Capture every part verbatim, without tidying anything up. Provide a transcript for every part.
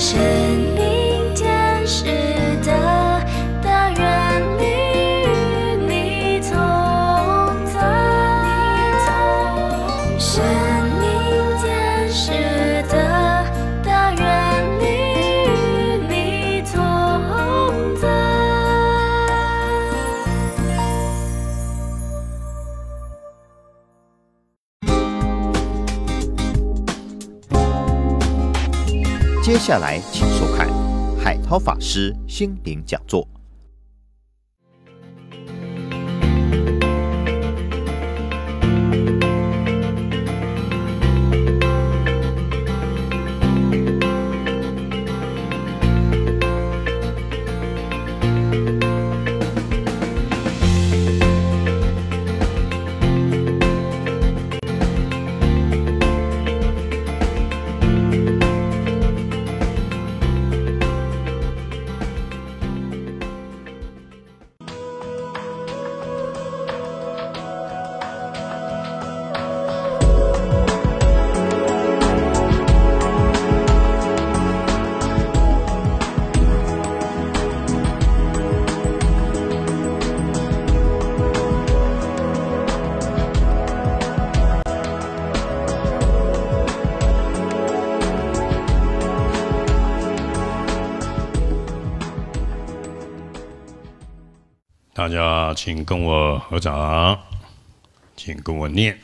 生命天使的大愿你与你同在，生命天使的大愿你与你同在。接下来，请收看海涛法师心灵讲座。大家请跟我合掌，请跟我念。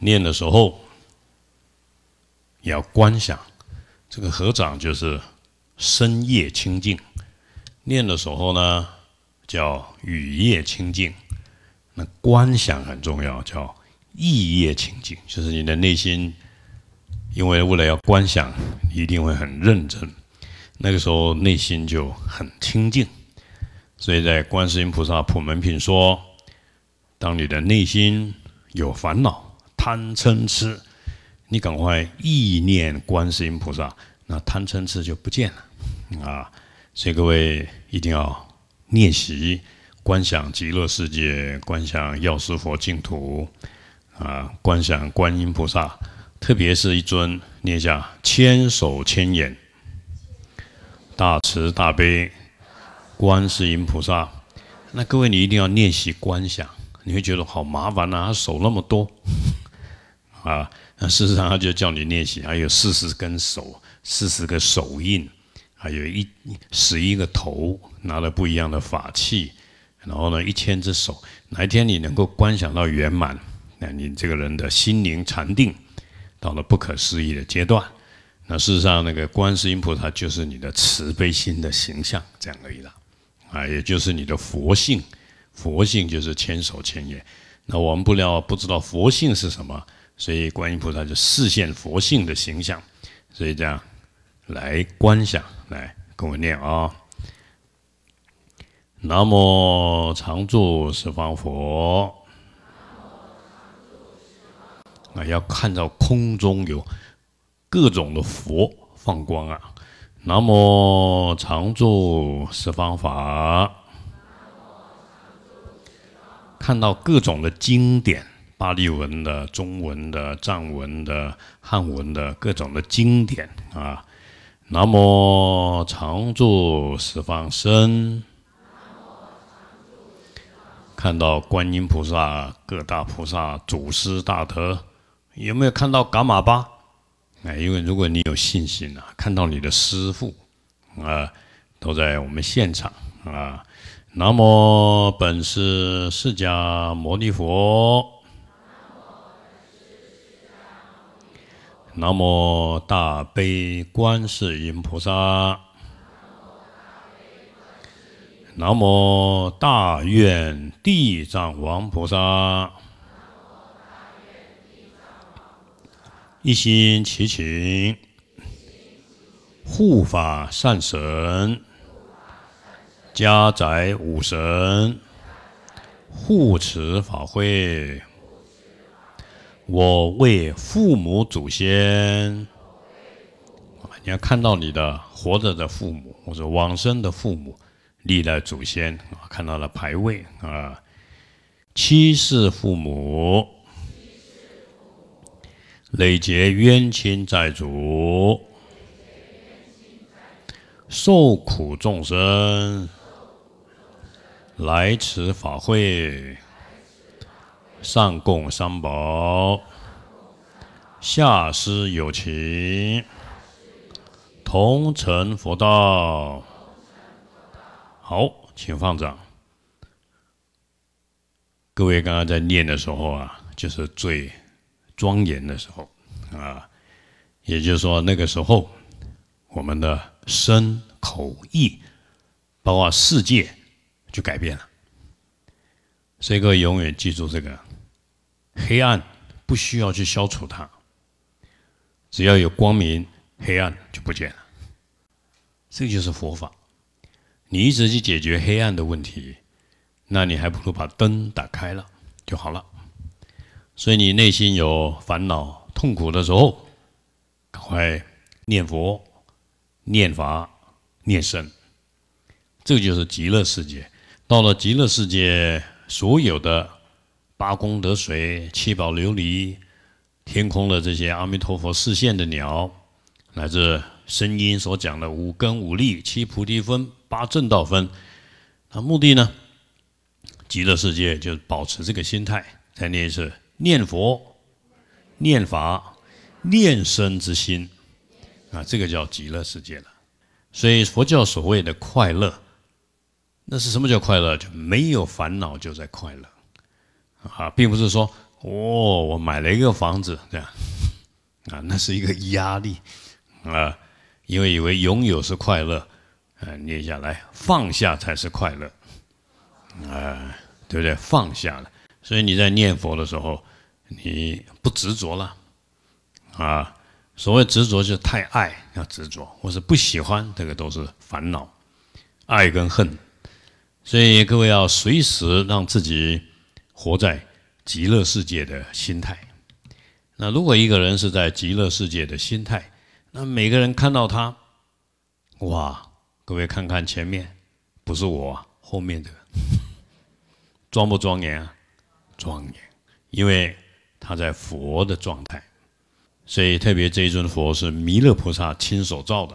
念的时候也要观想，这个合掌就是身业清净。念的时候呢，叫语业清净。那观想很重要，叫意业清净，就是你的内心，因为为了要观想，你一定会很认真，那个时候内心就很清净。 所以在观世音菩萨普门品说，当你的内心有烦恼、贪嗔痴，你赶快意念观世音菩萨，那贪嗔痴就不见了啊！所以各位一定要练习观想极乐世界，观想药师佛净土啊，观想观音菩萨，特别是一尊念一下千手千眼、大慈大悲。 观世音菩萨，那各位你一定要练习观想，你会觉得好麻烦啊，他手那么多啊，那事实上他就叫你练习，还有四十根手，四十个手印，还有一十一个头，拿了不一样的法器，然后呢，一千只手，哪一天你能够观想到圆满，那你这个人的心灵禅定到了不可思议的阶段。 那事实上，那个观世音菩萨就是你的慈悲心的形象，这样而已啦，啊，也就是你的佛性，佛性就是千手千眼。那我们不了不知道佛性是什么，所以观音菩萨就示现佛性的形象，所以这样来观想，来跟我念啊：南无常住十方佛。啊，要看到空中有。 各种的佛放光啊！南无常住十方法，看到各种的经典，巴利文的、中文的、藏文的、汉文的各种的经典啊！南无常住十方身，看到观音菩萨、各大菩萨、祖师大德，有没有看到噶玛巴？ 哎，因为如果你有信心啊，看到你的师父啊，都在我们现场啊。南无本师释迦牟尼佛，南无大悲观世音菩萨，南无大愿地藏王菩萨。 一心祈请护法善神、家宅武神护持法会，我为父母祖先。你要看到你的活着的父母，或者往生的父母、历代祖先啊，看到了牌位啊，七世父母。 累劫冤亲债主，受苦众生来此法会，上供三宝，下施友情，同成佛道。好，请放掌。各位刚刚在念的时候啊，就是最庄严的时候啊，也就是说那个时候，我们的身、口、意，包括世界就改变了。所以各位永远记住这个。 黑暗不需要去消除它，只要有光明，黑暗就不见了。这就是佛法。你一直去解决黑暗的问题，那你还不如把灯打开了就好了。所以你内心有烦恼、痛苦的时候，赶快念佛、念法、念僧，这就是极乐世界。到了极乐世界，所有的 八功德水、七宝琉璃、天空的这些阿弥陀佛视线的鸟，乃至声音所讲的五根五力、七菩提分、八正道分，那目的呢？极乐世界就是保持这个心态。再念一次：念佛、念法、念身之心啊，这个叫极乐世界了。所以佛教所谓的快乐，那是什么叫快乐？就没有烦恼就在快乐。 啊，并不是说哦，我买了一个房子这样啊，那是一个压力啊，因为以为拥有是快乐，啊，念下来放下才是快乐啊，对不对？放下了，所以你在念佛的时候，你不执着了啊。所谓执着，就是太爱要执着，或是不喜欢，这个都是烦恼，爱跟恨。所以各位要随时让自己 活在极乐世界的心态。那如果一个人是在极乐世界的心态，那每个人看到他，哇，各位看看前面，不是我，后面的，庄不庄严啊？庄严，因为他在佛的状态。所以特别这一尊佛是弥勒菩萨亲手造的，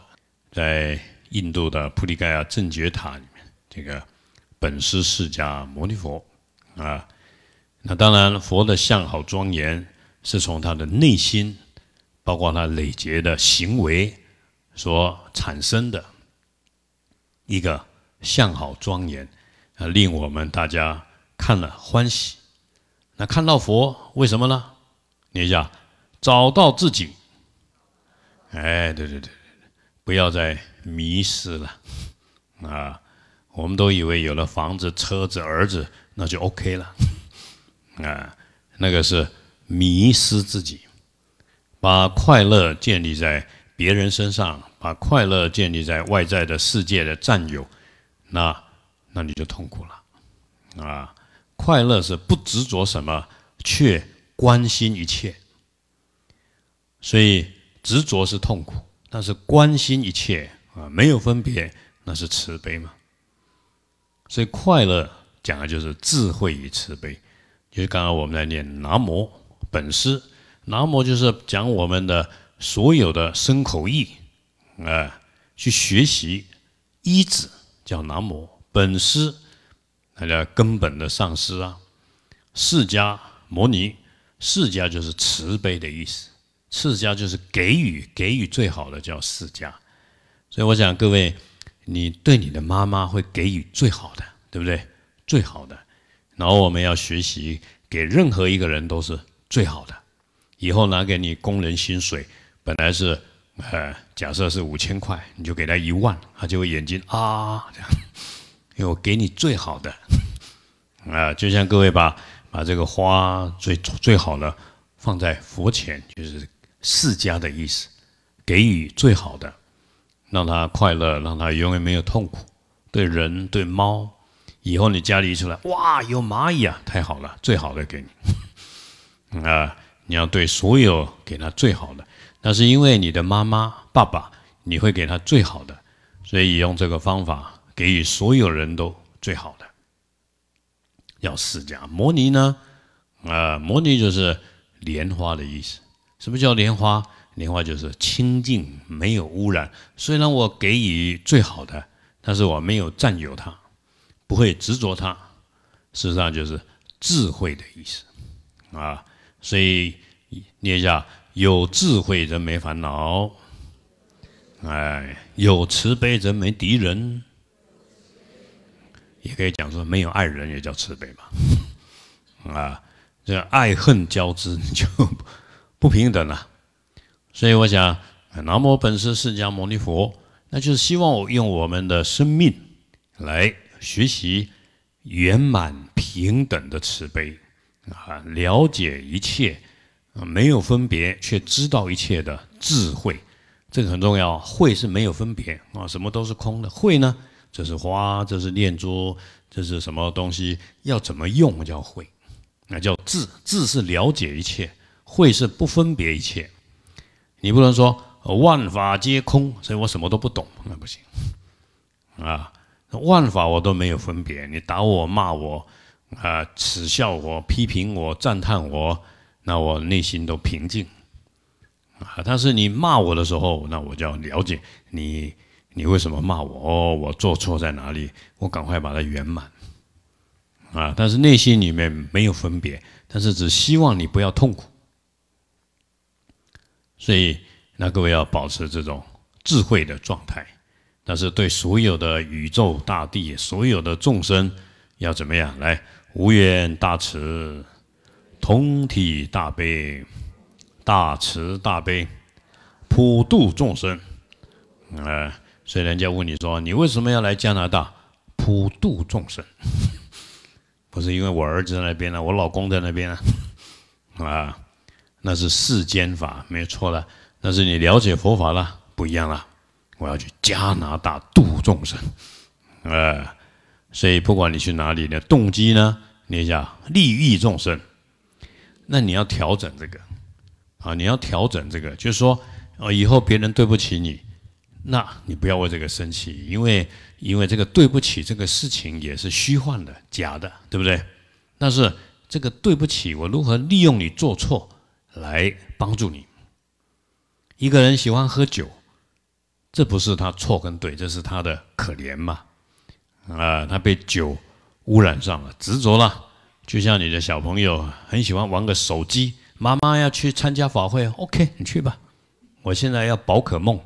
在印度的菩提盖亚正觉塔里面，这个本师释迦牟尼佛啊。 那当然，佛的相好庄严是从他的内心，包括他累劫的行为所产生的一个相好庄严，啊，令我们大家看了欢喜。那看到佛，为什么呢？你想找到自己，哎，对对对，不要再迷失了啊！我们都以为有了房子、车子、儿子，那就 OK 了。 啊，那个是迷失自己，把快乐建立在别人身上，把快乐建立在外在的世界的占有，那那你就痛苦了啊！快乐是不执着什么，却关心一切，所以执着是痛苦，但是关心一切啊，没有分别，那是慈悲嘛。所以快乐讲的就是智慧与慈悲。 就是刚刚我们在念“南无本师”，“南无”就是讲我们的所有的身口意，啊、呃，去学习依止叫“南无本师”，那叫根本的上师啊。释迦牟尼，释迦就是慈悲的意思，释迦就是给予，给予最好的叫释迦。所以我想各位，你对你的妈妈会给予最好的，对不对？最好的。 然后我们要学习给任何一个人都是最好的。以后拿给你工人薪水，本来是呃，假设是五千块，你就给他一万，他就会眼睛啊这样，因为我给你最好的啊、呃。就像各位把把这个花最最好的放在佛前，就是释迦的意思，给予最好的，让他快乐，让他永远没有痛苦。对人对猫。 以后你家里一出来，哇，有蚂蚁啊，太好了，最好的给你。啊、呃，你要对所有给他最好的，那是因为你的妈妈、爸爸，你会给他最好的，所以用这个方法给予所有人都最好的。要释迦摩尼呢，啊、呃，摩尼就是莲花的意思。什么叫莲花？莲花就是清净，没有污染。虽然我给予最好的，但是我没有占有它，不会执着它。事实上就是智慧的意思啊。所以念一下：有智慧人没烦恼，哎，有慈悲人没敌人。也可以讲说没有爱人也叫慈悲嘛，啊，这爱恨交织就不平等了。所以我想，南无本师释迦牟尼佛，那就是希望我用我们的生命来学习圆满平等的慈悲啊，了解一切没有分别却知道一切的智慧，这个很重要。慧是没有分别啊，什么都是空的。慧呢，这是花，这是念珠，这是什么东西？要怎么用叫慧？那叫智。智是了解一切，慧是不分别一切。你不能说万法皆空，所以我什么都不懂，那不行啊！万法我都没有分别，你打我、骂我、啊、呃、耻笑我、批评我、赞叹我，那我内心都平静啊。但是你骂我的时候，那我就要了解你，你为什么骂我？哦，我做错在哪里？我赶快把它圆满啊！但是内心里面没有分别，但是只希望你不要痛苦。所以，那各位要保持这种智慧的状态，但是对所有的宇宙大地、所有的众生，要怎么样？来，无缘大慈，同体大悲，大慈大悲，普度众生。呃，所以人家问你说，你为什么要来加拿大？普度众生，不是因为我儿子在那边呢、啊，我老公在那边啊，啊。那是世间法，没错了。但是你了解佛法了，不一样了。我要去加拿大度众生，呃，所以不管你去哪里的动机呢，你想利益众生，那你要调整这个啊，你要调整这个，就是说，呃，以后别人对不起你，那你不要为这个生气，因为因为这个对不起这个事情也是虚幻的、假的，对不对？但是这个对不起，我如何利用你做错？来帮助你。一个人喜欢喝酒，这不是他错跟对，这是他的可怜嘛？啊、呃，他被酒污染上了，执着了。就像你的小朋友很喜欢玩个手机，妈妈要去参加法会 ，OK， 你去吧。我现在要宝可梦，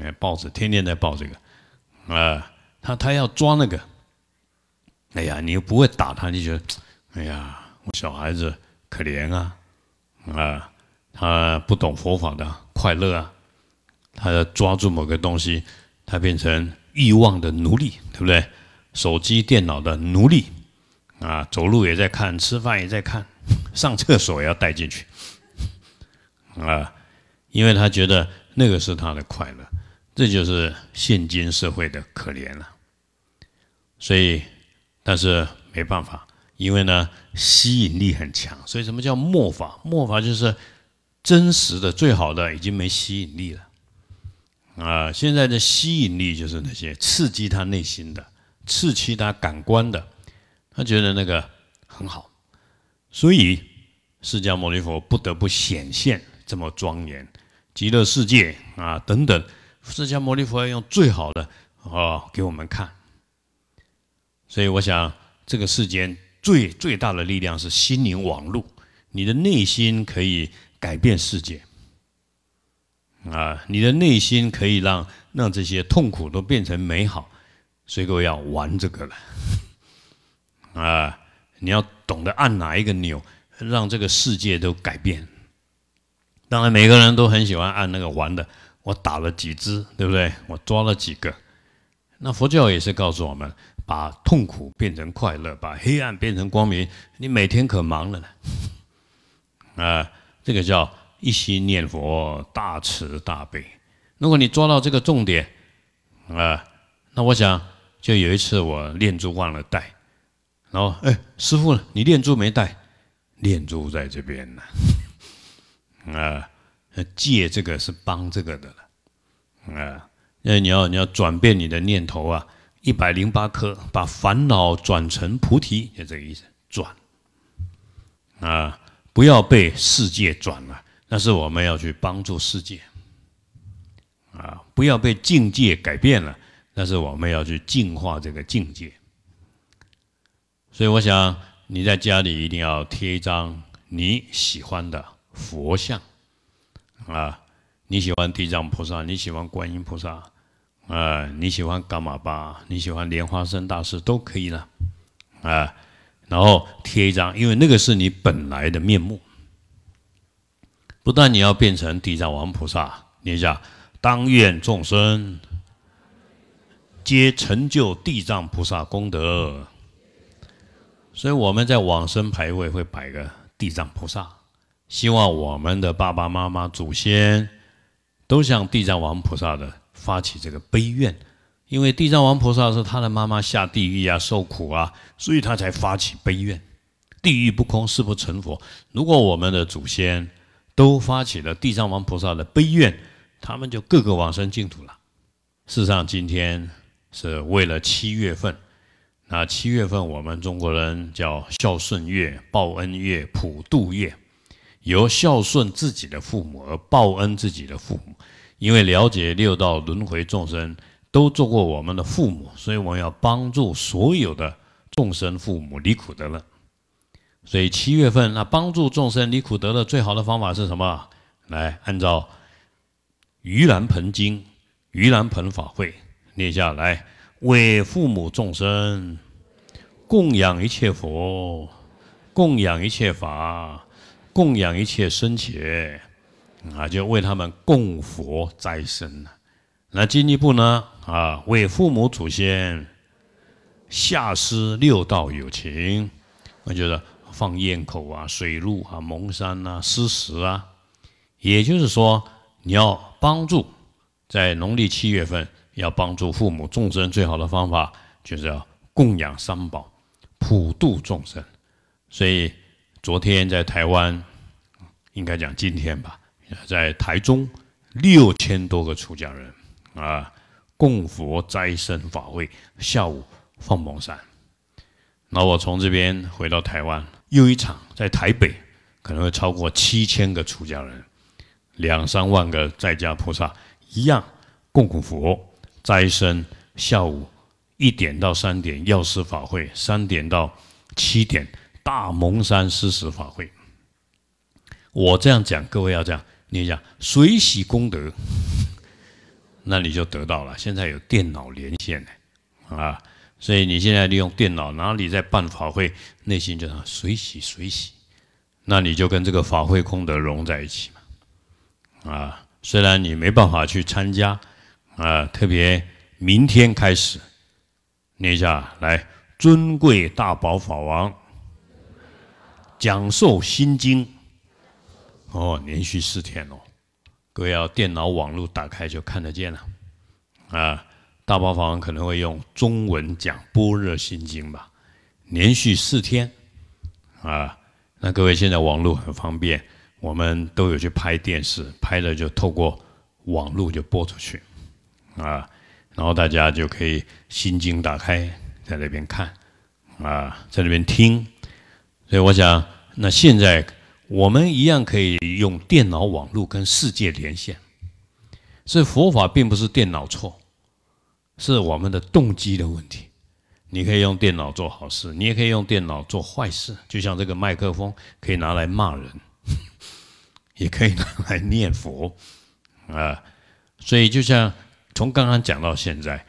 哎，报纸天天在报这个，啊、呃，他他要抓那个，哎呀，你又不会打他，你就觉得，哎呀，我小孩子可怜啊。啊，他不懂佛法的快乐啊，他抓住某个东西，他变成欲望的奴隶，对不对？手机、电脑的奴隶啊，走路也在看，吃饭也在看，上厕所也要带进去啊，因为他觉得那个是他的快乐，这就是现今社会的可怜了。所以，但是没办法。因为呢，吸引力很强，所以什么叫末法？末法就是真实的、最好的已经没吸引力了啊、呃！现在的吸引力就是那些刺激他内心的、刺激他感官的，他觉得那个很好，所以释迦牟尼佛不得不显现这么庄严、极乐世界啊等等，释迦牟尼佛要用最好的哦给我们看。所以我想，这个世间。最最大的力量是心灵网络，你的内心可以改变世界，啊，你的内心可以让让这些痛苦都变成美好，所以各位要玩这个了，啊，你要懂得按哪一个钮，让这个世界都改变。当然，每个人都很喜欢按那个玩的，我打了几只，对不对？我抓了几个。那佛教也是告诉我们，把痛苦变成快乐，把黑暗变成光明。你每天可忙了呢，啊、呃，这个叫一心念佛，大慈大悲。如果你抓到这个重点，啊、呃，那我想，就有一次我念珠忘了带，然后哎，师父呢？你念珠没带？念珠在这边呢，啊、呃，借这个是帮这个的了，啊、呃。那你要你要转变你的念头啊，一百零八颗，把烦恼转成菩提，就这个意思。转啊，不要被世界转了、啊，但是我们要去帮助世界，啊，不要被境界改变了。但是我们要去净化这个境界。所以我想你在家里一定要贴一张你喜欢的佛像，啊，你喜欢地藏菩萨，你喜欢观音菩萨，啊，你喜欢噶玛巴，你喜欢莲花生大师都可以了，啊，然后贴一张，因为那个是你本来的面目。不但你要变成地藏王菩萨，念一下：当愿众生皆成就地藏菩萨功德。所以我们在往生牌位会摆个地藏菩萨，希望我们的爸爸妈妈祖先都像地藏王菩萨的发起这个悲愿，因为地藏王菩萨是他的妈妈下地狱啊，受苦啊，所以他才发起悲愿，地狱不空，誓不成佛。如果我们的祖先都发起了地藏王菩萨的悲愿，他们就各个往生净土了。事实上今天是为了七月份，那七月份我们中国人叫孝顺月、报恩月、普渡月，由孝顺自己的父母而报恩自己的父母，因为了解六道轮回众生都做过我们的父母，所以我们要帮助所有的众生父母离苦得乐。所以七月份那帮助众生离苦得乐最好的方法是什么？来，按照盂兰盆经、盂兰盆法会念下来，为父母众生供养一切佛，供养一切法，供养一切僧伽，啊，就为他们供佛斋僧。那进一步呢，啊，为父母祖先下施六道有情，那就是放焰口啊、水陆啊、蒙山啊、施食啊。也就是说，你要帮助，在农历七月份要帮助父母众生，最好的方法就是要供养三宝，普度众生。所以昨天在台湾，应该讲今天吧，在台中六千多个出家人啊，供佛斋僧法会，下午放蒙山。然后我从这边回到台湾，又一场在台北，可能会超过七千个出家人，两三万个在家菩萨一样供供佛斋僧，下午一点到三点药师法会，三点到七点大蒙山施食法会。我这样讲，各位要这样念一下：随喜功德，那你就得到了。现在有电脑连线呢，啊，所以你现在利用电脑，哪里在办法会，内心就随喜随喜，那你就跟这个法会功德融在一起嘛，啊，虽然你没办法去参加，啊，特别明天开始，念一下来，尊贵大宝法王讲授心经。哦，连续四天哦，各位要电脑网络打开就看得见了，啊，大宝法王可能会用中文讲《般若心经》吧，连续四天，啊，那各位现在网络很方便，我们都有去拍电视，拍了就透过网络就播出去，啊，然后大家就可以心经打开，在那边看，啊，在那边听，所以我想，那现在我们一样可以用电脑网络跟世界连线，所以佛法并不是电脑错，是我们的动机的问题。你可以用电脑做好事，你也可以用电脑做坏事。就像这个麦克风可以拿来骂人，也可以拿来念佛啊。所以就像从刚刚讲到现在，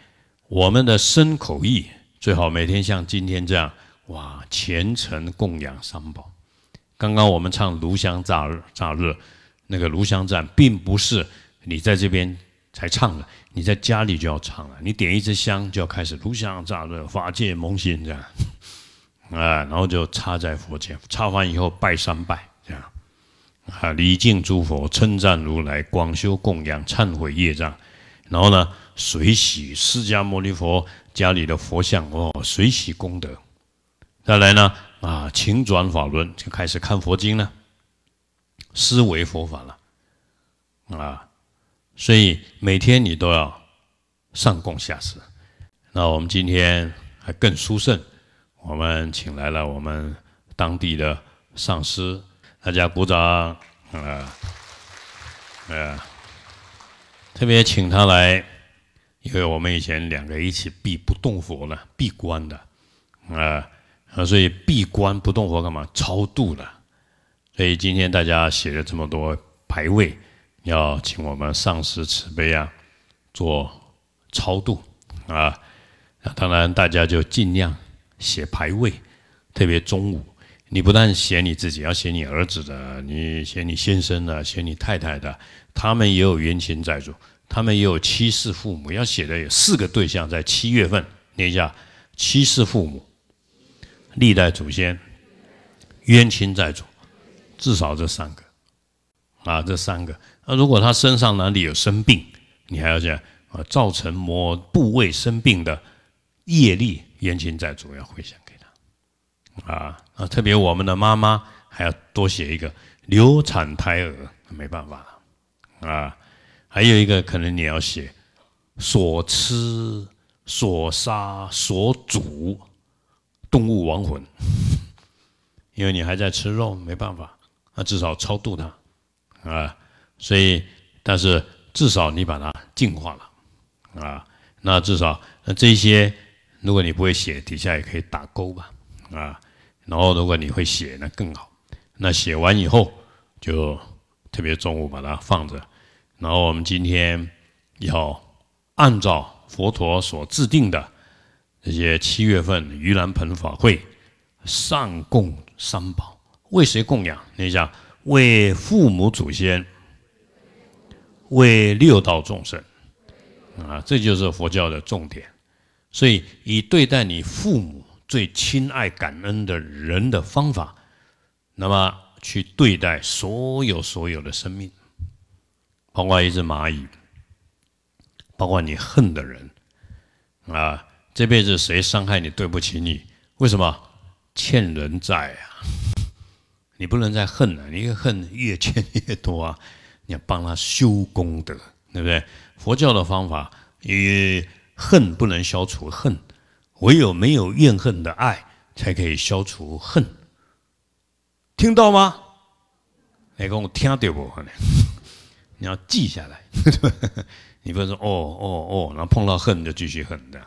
我们的身口意最好每天像今天这样，哇，虔诚供养三宝。刚刚我们唱炉香乍热，乍热那个炉香赞，并不是你在这边才唱了，你在家里就要唱了。你点一支香就要开始炉香乍热，法界蒙心这样，啊，然后就插在佛前，插完以后拜三拜这样，啊，礼敬诸佛，称赞如来，广修供养，忏悔业障，然后呢，随喜释迦牟尼佛家里的佛像哦，随喜功德。再来呢，啊，请转法轮，就开始看佛经了，思维佛法了，啊，所以每天你都要上供下施。那我们今天还更殊胜，我们请来了我们当地的上师，大家鼓掌啊！呃，特别请他来，因为我们以前两个一起闭不动佛了，闭关的，啊、呃，所以闭关不动佛干嘛？超度了。所以今天大家写了这么多牌位，要请我们上师慈悲啊，做超度啊。那当然大家就尽量写牌位，特别中午。 你不但写你自己，要写你儿子的，你写你先生的，写你太太的，他们也有冤亲债主，他们也有七世父母，要写的有四个对象，在七月份念一下：七世父母、历代祖先、冤亲债主，至少这三个啊，这三个。那、啊、如果他身上哪里有生病，你还要写啊，造成某部位生病的业力冤亲债主要回想给他啊。 啊，特别我们的妈妈还要多写一个流产胎儿，没办法了啊。还有一个可能你要写所吃、所杀、所煮动物亡魂，因为你还在吃肉，没办法。那、啊、至少超度它啊，所以但是至少你把它净化了啊。那至少那这些，如果你不会写，底下也可以打勾吧啊。 然后，如果你会写，那更好。那写完以后，就特别中午把它放着。然后我们今天要按照佛陀所制定的这些七月份盂兰盆法会上供三宝，为谁供养？你想为父母祖先，为六道众生啊，这就是佛教的重点。所以，以对待你父母。 最亲爱、感恩的人的方法，那么去对待所有所有的生命，包括一只蚂蚁，包括你恨的人，啊，这辈子谁伤害你、对不起你，为什么欠人债啊？你不能再恨了、啊，你越恨越欠越多啊！你要帮他修功德，对不对？佛教的方法，也恨不能消除恨。 唯有没有怨恨的爱，才可以消除恨。听到吗？你跟我听对不？你要记下来，你不能说哦哦哦，然后碰到恨就继续恨的，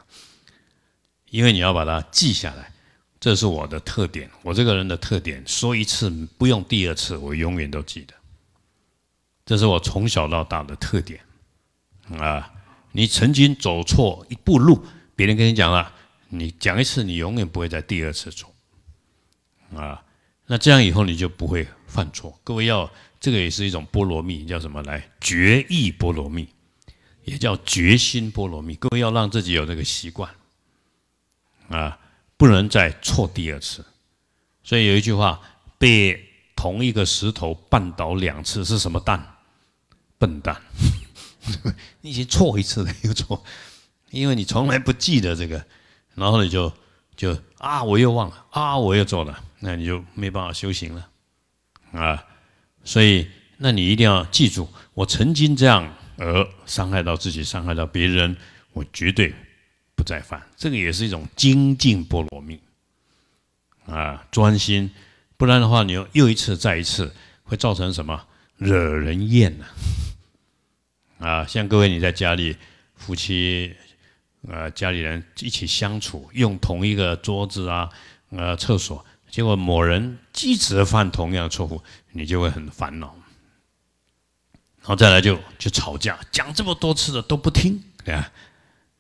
因为你要把它记下来。这是我的特点，我这个人的特点，说一次不用第二次，我永远都记得。这是我从小到大的特点啊！你曾经走错一步路，别人跟你讲了。 你讲一次，你永远不会在第二次错，啊，那这样以后你就不会犯错。各位要这个也是一种波罗蜜，叫什么来？决意波罗蜜，也叫决心波罗蜜。各位要让自己有这个习惯，啊，不能再错第二次。所以有一句话，被同一个石头绊倒两次是什么蛋？笨蛋！你已经错一次了又错，因为你从来不记得这个。 然后你就就啊，我又忘了啊，我又做了，那你就没办法修行了啊。所以，那你一定要记住，我曾经这样而伤害到自己，伤害到别人，我绝对不再犯。这个也是一种精进波罗蜜啊，专心，不然的话，你又又一次再一次，会造成什么？惹人厌呐！啊，像各位你在家里夫妻。 呃，家里人一起相处，用同一个桌子啊，呃，厕所，结果某人一直犯同样的错误，你就会很烦恼。然后再来就就吵架，讲这么多次的都不听，对吧、啊？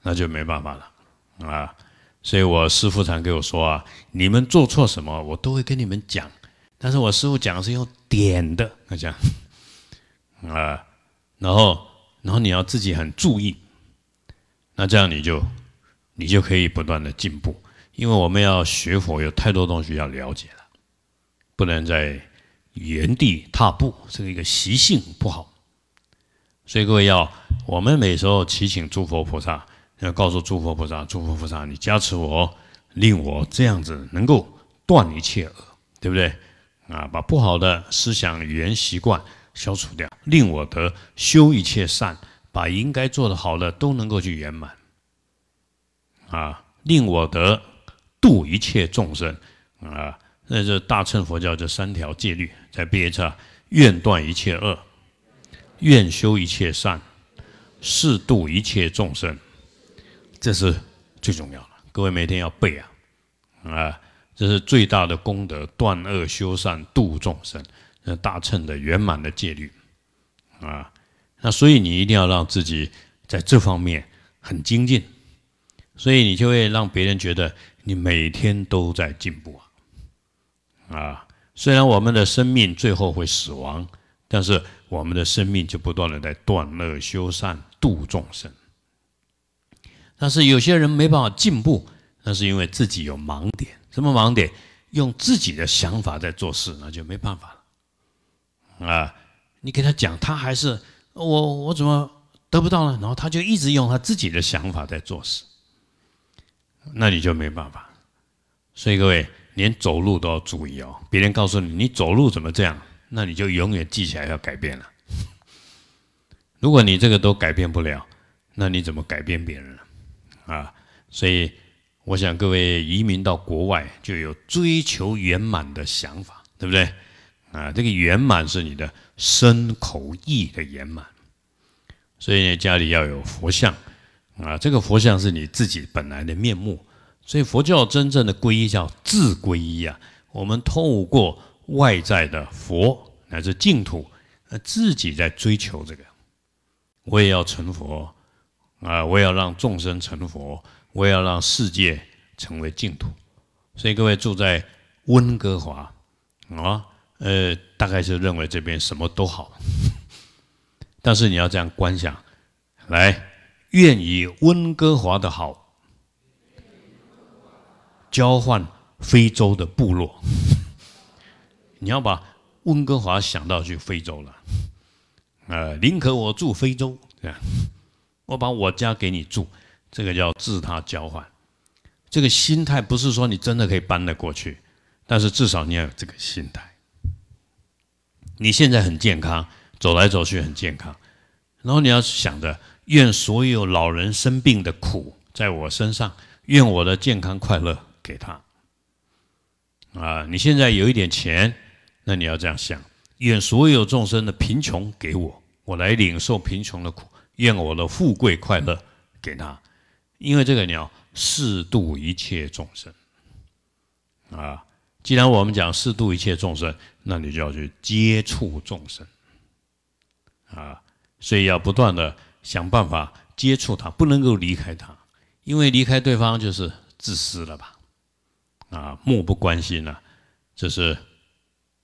那就没办法了啊！所以我师父常给我说啊，你们做错什么，我都会跟你们讲，但是我师父讲的是用点的，那这样啊，然后然后你要自己很注意。 那这样你就，你就可以不断的进步，因为我们要学佛，有太多东西要了解了，不能在原地踏步，这个一个习性不好。所以各位要，我们每时候祈请诸佛菩萨，要告诉诸佛菩萨，诸佛菩萨，你加持我，令我这样子能够断一切恶，对不对？啊，把不好的思想、语言、习惯消除掉，令我得修一切善。 把应该做的好的都能够去圆满，啊，令我得度一切众生，啊，那是大乘佛教这三条戒律，在B H啊，愿断一切恶，愿修一切善，誓度一切众生，这是最重要的。各位每天要背啊，啊，这是最大的功德，断恶修善，度众生，那大乘的圆满的戒律啊。那所以你一定要让自己在这方面很精进，所以你就会让别人觉得你每天都在进步啊！啊，虽然我们的生命最后会死亡，但是我们的生命就不断的在断恶修善、度众生。但是有些人没办法进步，那是因为自己有盲点。什么盲点？用自己的想法在做事，那就没办法了啊！你给他讲，他还是我我怎么得不到呢？然后他就一直用他自己的想法在做事，那你就没办法。所以各位，连走路都要注意哦。别人告诉你你走路怎么这样，那你就永远记起来要改变了。如果你这个都改变不了，那你怎么改变别人呢？啊，所以我想各位移民到国外就有追求圆满的想法，对不对？啊，这个圆满是你的身口意的圆满。所以家里要有佛像啊，这个佛像是你自己本来的面目。所以佛教真正的皈依叫自皈依啊，我们透过外在的佛乃至净土，自己在追求这个。我也要成佛啊，我也要让众生成佛，我也要让世界成为净土。所以各位住在温哥华啊，呃，大概是认为这边什么都好。但是你要这样观想，来，愿以温哥华的好交换非洲的部落。你要把温哥华想到去非洲了，呃，宁可我住非洲，这样，我把我家给你住，这个叫自他交换。这个心态不是说你真的可以搬得过去，但是至少你要有这个心态。你现在很健康。走来走去很健康，然后你要想着，愿所有老人生病的苦在我身上，愿我的健康快乐给他。啊，你现在有一点钱，那你要这样想，愿所有众生的贫穷给我，我来领受贫穷的苦，愿我的富贵快乐给他。因为这个你要适度一切众生。啊，既然我们讲适度一切众生，那你就要去接触众生。啊，所以要不断的想办法接触他，不能够离开他，因为离开对方就是自私了吧？啊，漠不关心了，这是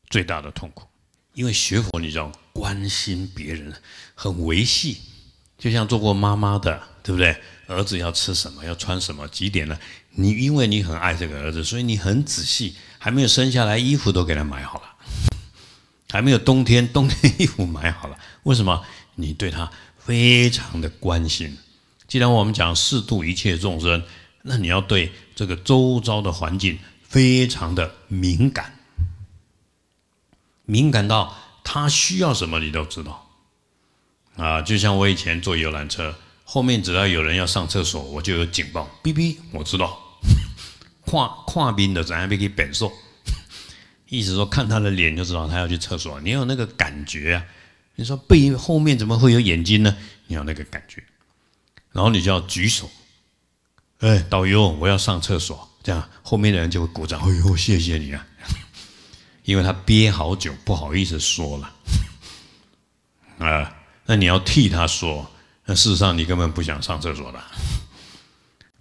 最大的痛苦。因为学佛，你要关心别人，很维系。就像做过妈妈的，对不对？儿子要吃什么，要穿什么，几点了？你因为你很爱这个儿子，所以你很仔细，还没有生下来，衣服都给他买好了。还没有冬天，冬天衣服买好了。为什么？你对他非常的关心。既然我们讲适度一切众生，那你要对这个周遭的环境非常的敏感，敏感到他需要什么你都知道。啊，就像我以前坐游览车，后面只要有人要上厕所，我就有警报，哔哔，我知道。看看面就知道要去便所。意思说看他的脸就知道他要去厕所，你有那个感觉啊。你说背后面怎么会有眼睛呢？你有那个感觉，然后你就要举手，哎，导游，我要上厕所，这样后面的人就会鼓掌，哎呦，谢谢你啊，因为他憋好久，不好意思说了，啊、呃，那你要替他说，那事实上你根本不想上厕所的，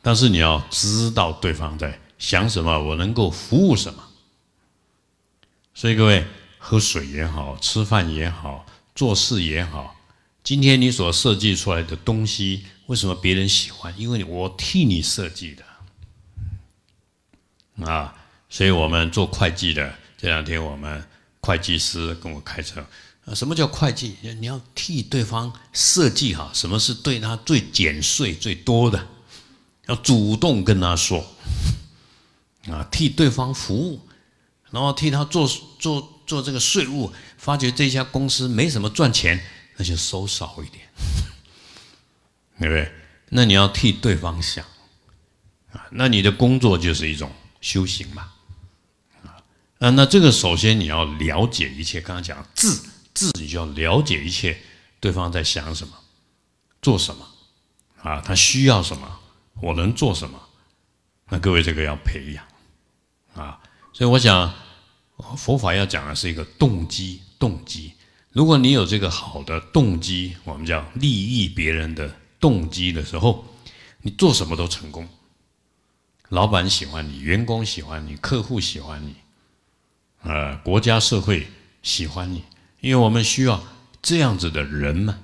但是你要知道对方在想什么，我能够服务什么。所以各位，喝水也好，吃饭也好，做事也好，今天你所设计出来的东西，为什么别人喜欢？因为我替你设计的啊！所以我们做会计的，这两天我们会计师跟我开车，什么叫会计？你要替对方设计好，什么是对他最减税最多的，要主动跟他说啊，替对方服务。然后替他做做做这个税务，发觉这家公司没什么赚钱，那就收少一点，对不对？那你要替对方想啊，那你的工作就是一种修行嘛啊。那这个首先你要了解一切，刚刚讲自自，你就要了解一切对方在想什么，做什么，啊，他需要什么，我能做什么？那各位这个要培养，啊，所以我想佛法要讲的是一个动机，动机。如果你有这个好的动机，我们叫利益别人的动机的时候，你做什么都成功。老板喜欢你，员工喜欢你，客户喜欢你，呃，国家社会喜欢你，因为我们需要这样子的人嘛。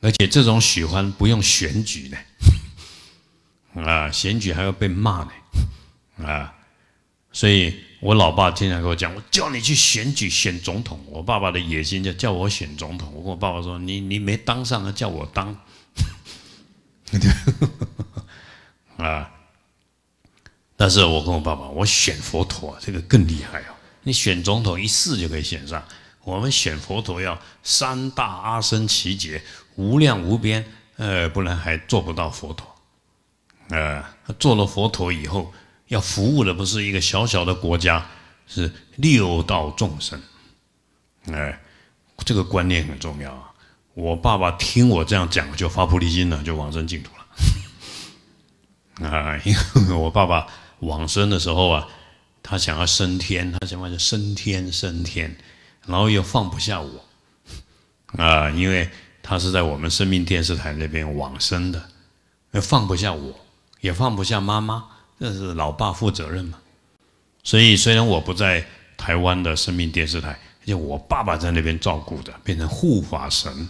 而且这种喜欢不用选举呢，啊，选举还要被骂呢，啊，所以我老爸经常跟我讲，我叫你去选举选总统，我爸爸的野心就叫我选总统，我跟我爸爸说，你你没当上啊，叫我当，啊。但是我跟我爸爸，我选佛陀，这个更厉害哦！你选总统一试就可以选上，我们选佛陀要三大阿僧祇劫，无量无边，呃，不然还做不到佛陀。呃，做了佛陀以后，要服务的不是一个小小的国家，是六道众生。哎、呃，这个观念很重要啊！我爸爸听我这样讲，就发菩提心了，就往生净土了。啊、呃，因为我爸爸。往生的时候啊，他想要升天，他想要升天升天，然后又放不下我，啊、呃，因为他是在我们生命电视台那边往生的，放不下我，也放不下妈妈，这是老爸负责任嘛。所以虽然我不在台湾的生命电视台，而且我爸爸在那边照顾的，变成护法神，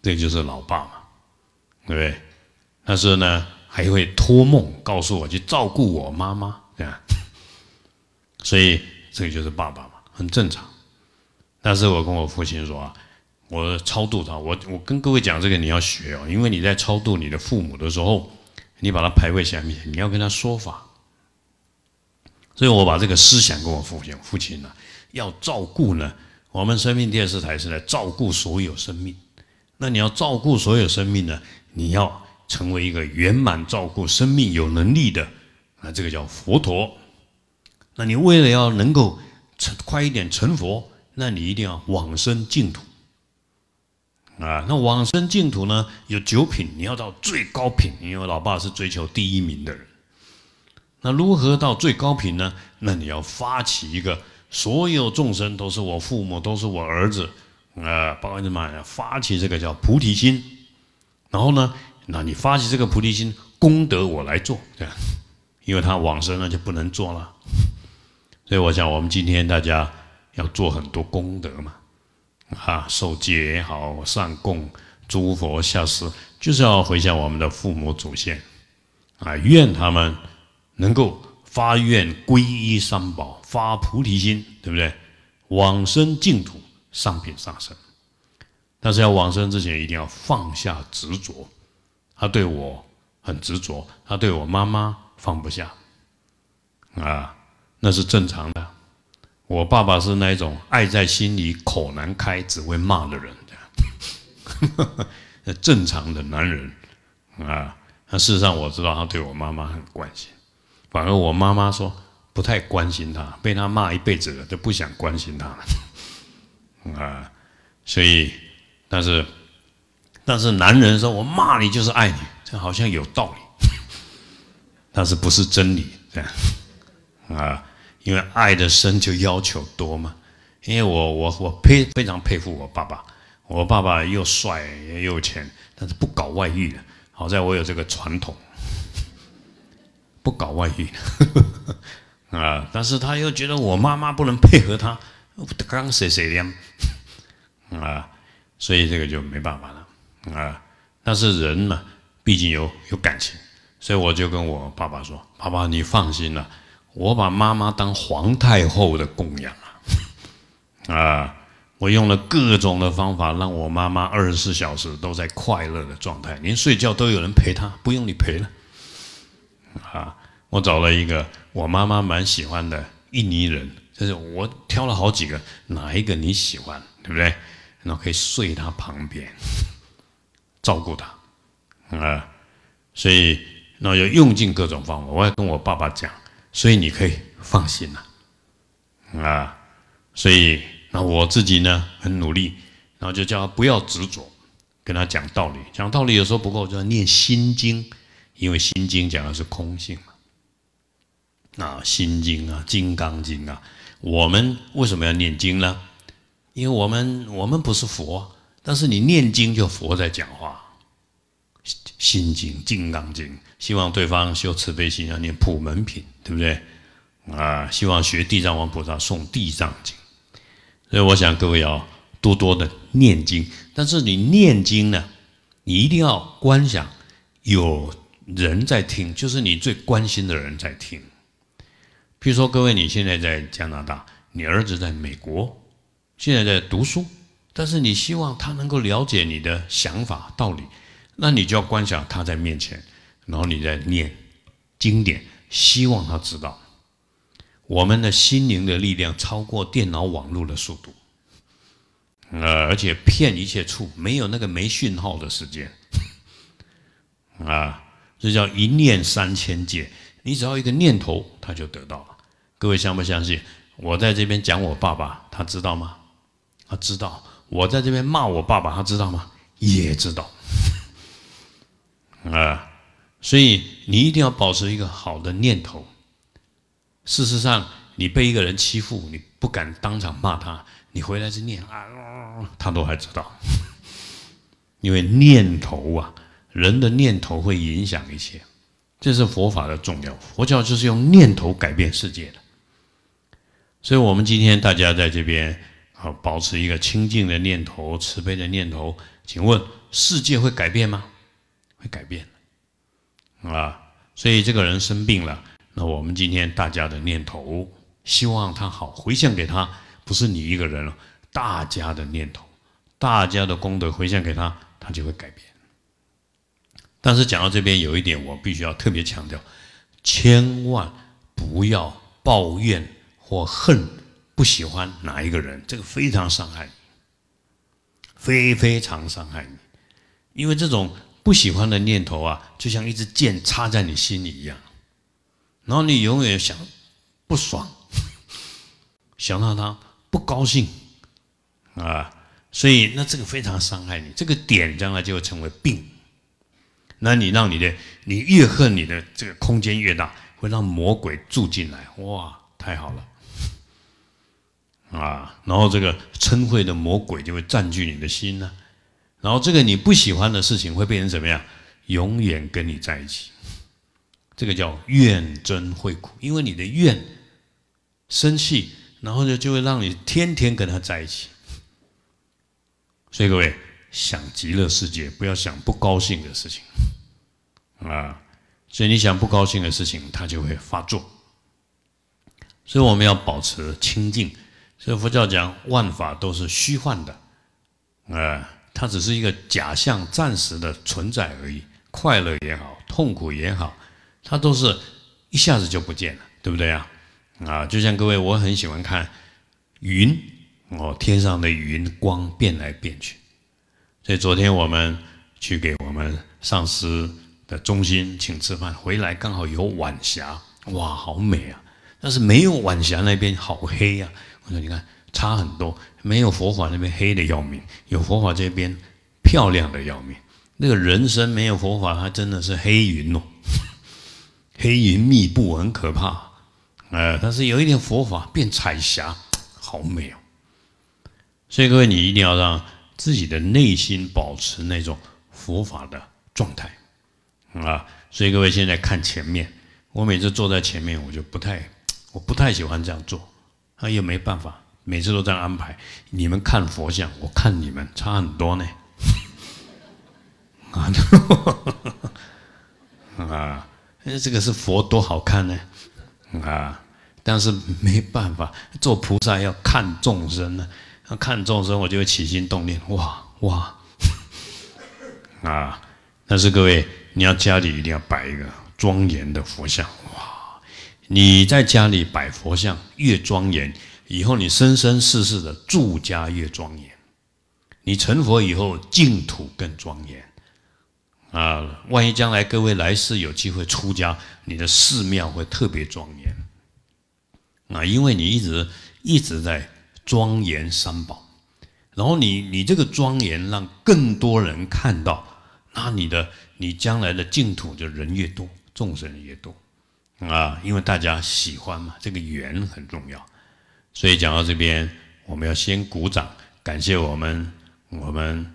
这就是老爸嘛，对不对？但是呢。还会托梦告诉我去照顾我妈妈，对吧？所以这个就是爸爸嘛，很正常。但是我跟我父亲说啊，我超度他，我我跟各位讲这个你要学哦，因为你在超度你的父母的时候，你把他排位下面，你要跟他说法。所以我把这个思想跟我父亲，父亲呢、啊、要照顾呢，我们生命电视台是来照顾所有生命，那你要照顾所有生命呢，你要。成为一个圆满照顾生命有能力的，那这个叫佛陀。那你为了要能够成快一点成佛，那你一定要往生净土啊。那往生净土呢，有九品，你要到最高品，因为老爸是追求第一名的人。那如何到最高品呢？那你要发起一个所有众生都是我父母，都是我儿子啊，包括什么？发起这个叫菩提心，然后呢？那你发起这个菩提心，功德我来做，对吧？因为他往生了就不能做了，所以我想我们今天大家要做很多功德嘛，啊，受戒也好，上供诸佛下施，就是要回向我们的父母祖先，啊，愿他们能够发愿皈依三宝，发菩提心，对不对？往生净土，上品上生。但是要往生之前，一定要放下执着。他对我很执着，他对我妈妈放不下，啊，那是正常的。我爸爸是那一种爱在心里口难开，只会骂的人，正常的男人啊。那事实上我知道他对我妈妈很关心，反而我妈妈说不太关心他，被他骂一辈子了，就不想关心他了啊。所以，但是。但是男人说我骂你就是爱你，这好像有道理，但是不是真理，这样啊？因为爱的深就要求多嘛。因为我我我非非常佩服我爸爸，我爸爸又帅又有钱，但是不搞外遇的。好在我有这个传统，不搞外遇啊。但是他又觉得我妈妈不能配合他，刚谁谁的啊，所以这个就没办法了。啊，但是人嘛，毕竟有有感情，所以我就跟我爸爸说：“爸爸，你放心了、啊，我把妈妈当皇太后的供养啊，啊，我用了各种的方法让我妈妈二十四小时都在快乐的状态，连睡觉都有人陪她，不用你陪了。”啊，我找了一个我妈妈蛮喜欢的印尼人，就是我挑了好几个，哪一个你喜欢，对不对？然后可以睡她旁边。照顾他，啊、呃，所以那要用尽各种方法。我要跟我爸爸讲，所以你可以放心了、啊，啊、呃，所以那我自己呢很努力，然后就叫他不要执着，跟他讲道理。讲道理有时候不够，就要念心经，因为心经讲的是空性嘛。啊，心经啊，金刚经啊，我们为什么要念经呢？因为我们我们不是佛，但是你念经就佛在讲话。 心经、金刚经，希望对方修慈悲心，要念普门品，对不对？啊，希望学地藏王菩萨诵地藏经。所以我想各位要多多的念经，但是你念经呢，你一定要观想有人在听，就是你最关心的人在听。譬如说，各位你现在在加拿大，你儿子在美国，现在在读书，但是你希望他能够了解你的想法、道理。 那你就要观想他在面前，然后你再念经典，希望他知道，我们的心灵的力量超过电脑网络的速度，呃，而且遍一切处，没有那个没讯号的时间，啊，这叫一念三千界。你只要一个念头，他就得到了。各位相不相信？我在这边讲我爸爸，他知道吗？他知道。我在这边骂我爸爸，他知道吗？也知道。 啊，所以你一定要保持一个好的念头。事实上，你被一个人欺负，你不敢当场骂他，你回来是念啊，他都还知道。因为念头啊，人的念头会影响一切，这是佛法的重要。佛教就是用念头改变世界的。所以，我们今天大家在这边啊，保持一个清净的念头、慈悲的念头。请问，世界会改变吗？ 会改变的啊，所以这个人生病了，那我们今天大家的念头，希望他好，回向给他，不是你一个人了，大家的念头，大家的功德回向给他，他就会改变。但是讲到这边有一点，我必须要特别强调，千万不要抱怨或恨、不喜欢哪一个人，这个非常伤害你，非非常伤害你，因为这种。 不喜欢的念头啊，就像一支箭插在你心里一样，然后你永远想不爽，想到他不高兴啊，所以那这个非常伤害你，这个点将来就会成为病。那你让你的你越恨你的这个空间越大，会让魔鬼住进来，哇，太好了啊！然后这个嗔恚的魔鬼就会占据你的心呢、啊。 然后这个你不喜欢的事情会变成怎么样？永远跟你在一起，这个叫怨憎会苦。因为你的怨生气，然后就就会让你天天跟他在一起。所以各位想极乐世界，不要想不高兴的事情啊！所以你想不高兴的事情，它就会发作。所以我们要保持清净。所以佛教讲万法都是虚幻的，啊。 它只是一个假象，暂时的存在而已。快乐也好，痛苦也好，它都是一下子就不见了，对不对啊？啊，就像各位，我很喜欢看云哦，天上的云光变来变去。所以昨天我们去给我们上司的中心请吃饭，回来刚好有晚霞，哇，好美啊！但是没有晚霞那边好黑啊。我说你看。 差很多，没有佛法那边黑的要命，有佛法这边漂亮的要命。那个人生没有佛法，它真的是黑云哦，黑云密布，很可怕。呃，但是有一点佛法变彩霞，好美哦。所以各位，你一定要让自己的内心保持那种佛法的状态啊。所以各位现在看前面，我每次坐在前面，我就不太，我不太喜欢这样做，啊，也没办法。 每次都这样安排，你们看佛像，我看你们差很多呢。啊，啊，这个是佛多好看呢，啊，但是没办法，做菩萨要看众生呢，要看众生我就会起心动念，哇哇，啊，但是各位，你要家里一定要摆一个庄严的佛像，哇，你在家里摆佛像越庄严。 以后你生生世世的住家越庄严，你成佛以后净土更庄严，啊！万一将来各位来世有机会出家，你的寺庙会特别庄严，啊！因为你一直一直在庄严三宝，然后你你这个庄严让更多人看到，那你的你将来的净土就人越多，众生越多啊，因为大家喜欢嘛，这个缘很重要。所以讲到这边，我们要先鼓掌，感谢我们我们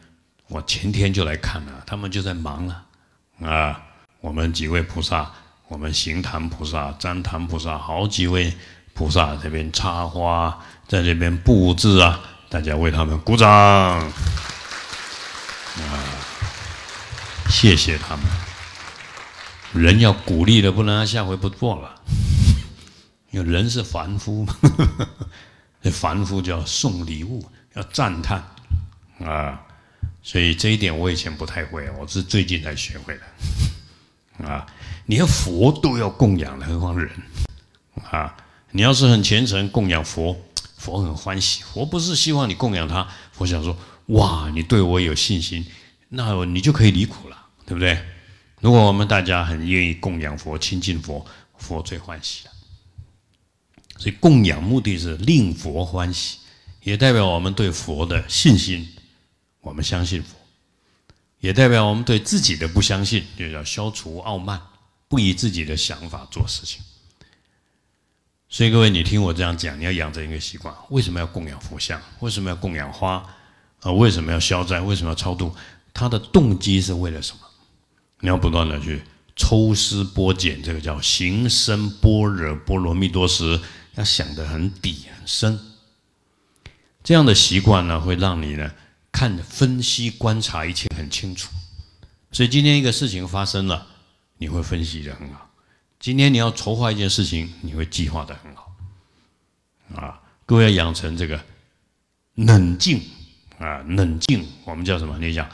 我前天就来看了，他们就在忙了啊。我们几位菩萨，我们行檀菩萨、旃檀菩萨，好几位菩萨这边插花，在这边布置啊。 大家为他们鼓掌啊！谢谢他们。人要鼓励的，不然他下回不做了。因为人是凡夫，呵呵凡夫就要送礼物，要赞叹啊。所以这一点我以前不太会，我是最近才学会的啊。连佛都要供养的，何况人啊？你要是很虔诚供养佛。 佛很欢喜，佛不是希望你供养他，佛想说：哇，你对我有信心，那你就可以离苦了，对不对？如果我们大家很愿意供养佛、亲近佛，佛最欢喜了。所以供养目的是令佛欢喜，也代表我们对佛的信心，我们相信佛；也代表我们对自己的不相信，就叫消除傲慢，不以自己的想法做事情。 所以各位，你听我这样讲，你要养成一个习惯。为什么要供养佛像？为什么要供养花？啊，为什么要消灾？为什么要超度？它的动机是为了什么？你要不断的去抽丝剥茧，这个叫行深般若波罗蜜多时，要想得很底很深。这样的习惯呢，会让你呢看分析观察一切很清楚。所以今天一个事情发生了，你会分析得很好。 今天你要筹划一件事情，你会计划得很好，啊，各位要养成这个冷静啊，冷静，我们叫什么？你讲